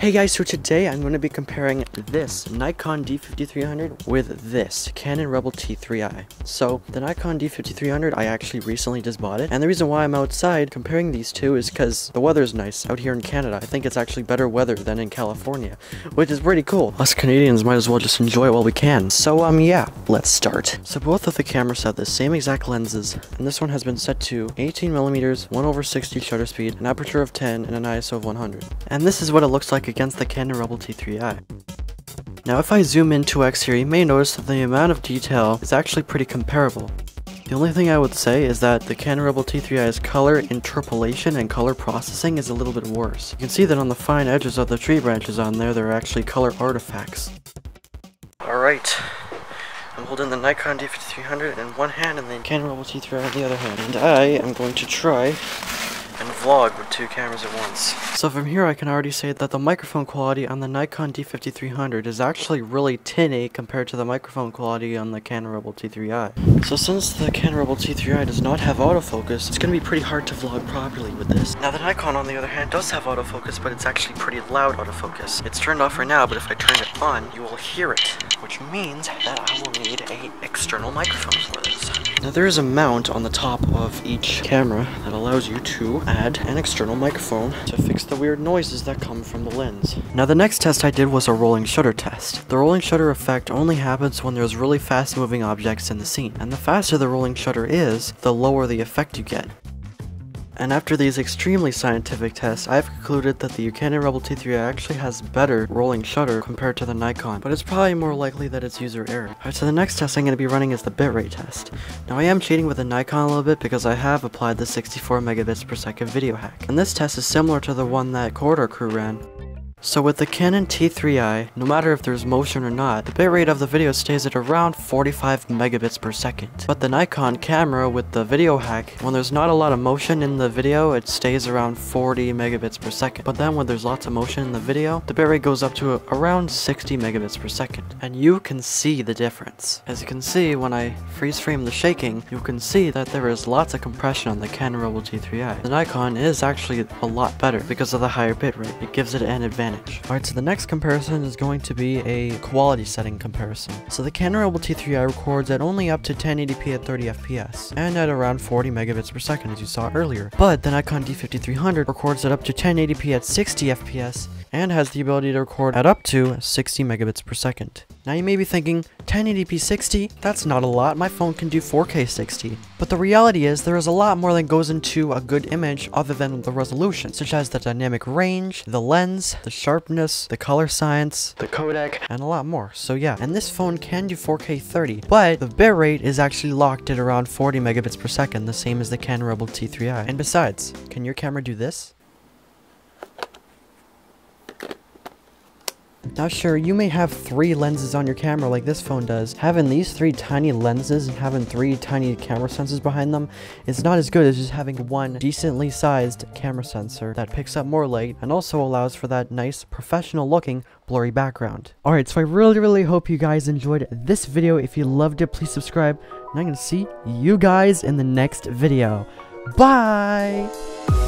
Hey guys, so today I'm going to be comparing this Nikon D5300 with this Canon Rebel T3i. So the Nikon D5300, I actually recently just bought it, and the reason why I'm outside comparing these two is because the weather's nice out here in Canada. I think it's actually better weather than in California, which is pretty cool. Us Canadians might as well just enjoy it while we can. So yeah, let's start. So both of the cameras have the same exact lenses, and this one has been set to 18mm, 1/60 shutter speed, an aperture of 10, and an ISO of 100. And this is what it looks like against the Canon Rebel T3i. Now if I zoom in 2x here, you may notice that the amount of detail is actually pretty comparable. The only thing I would say is that the Canon Rebel T3i's color interpolation and color processing is a little bit worse. You can see that on the fine edges of the tree branches on there, there are actually color artifacts. Alright, I'm holding the Nikon D5300 in one hand and the Canon Rebel T3i in the other hand, and I am going to try and vlog with two cameras at once. So from here I can already say that the microphone quality on the Nikon D5300 is actually really tinny compared to the microphone quality on the Canon Rebel T3i. So since the Canon Rebel T3i does not have autofocus, it's going to be pretty hard to vlog properly with this. Now the Nikon on the other hand does have autofocus, but it's actually pretty loud autofocus. It's turned off right now, but if I turn it on, you will hear it, which means that I will need an external microphone for this. Now there is a mount on the top of each camera that allows you to add an external microphone to fix the weird noises that come from the lens. Now the next test I did was a rolling shutter test. The rolling shutter effect only happens when there's really fast moving objects in the scene, and the faster the rolling shutter is, the lower the effect you get. And after these extremely scientific tests, I've concluded that the Canon Rebel T3i actually has better rolling shutter compared to the Nikon, but it's probably more likely that it's user error. Alright, so the next test I'm going to be running is the bitrate test. Now I am cheating with the Nikon a little bit because I have applied the 64 megabits per second video hack, and this test is similar to the one that Corridor Crew ran. So with the Canon T3i, no matter if there's motion or not, the bitrate of the video stays at around 45 megabits per second. But the Nikon camera with the video hack, when there's not a lot of motion in the video, it stays around 40 megabits per second. But then when there's lots of motion in the video, the bitrate goes up to around 60 megabits per second. And you can see the difference. As you can see, when I freeze frame the shaking, you can see that there is lots of compression on the Canon Rebel T3i. The Nikon is actually a lot better because of the higher bitrate. It gives it an advantage. Alright, so the next comparison is going to be a quality setting comparison. So the Canon Rebel T3i records at only up to 1080p at 30fps, and at around 40 megabits per second as you saw earlier. But the Nikon D5300 records at up to 1080p at 60fps, and has the ability to record at up to 60 megabits per second. Now you may be thinking, 1080p 60? That's not a lot, my phone can do 4K 60. But the reality is, there is a lot more that goes into a good image other than the resolution, such as the dynamic range, the lens, the sharpness, the color science, the codec, and a lot more. So yeah, and this phone can do 4K 30, but the bitrate is actually locked at around 40 megabits per second, the same as the Canon Rebel T3i. And besides, can your camera do this? Now sure, you may have three lenses on your camera like this phone does. Having these three tiny lenses and having three tiny camera sensors behind them is not as good as just having one decently sized camera sensor that picks up more light and also allows for that nice professional looking blurry background. Alright, so I really hope you guys enjoyed this video. If you loved it, please subscribe, and I'm gonna see you guys in the next video. Bye!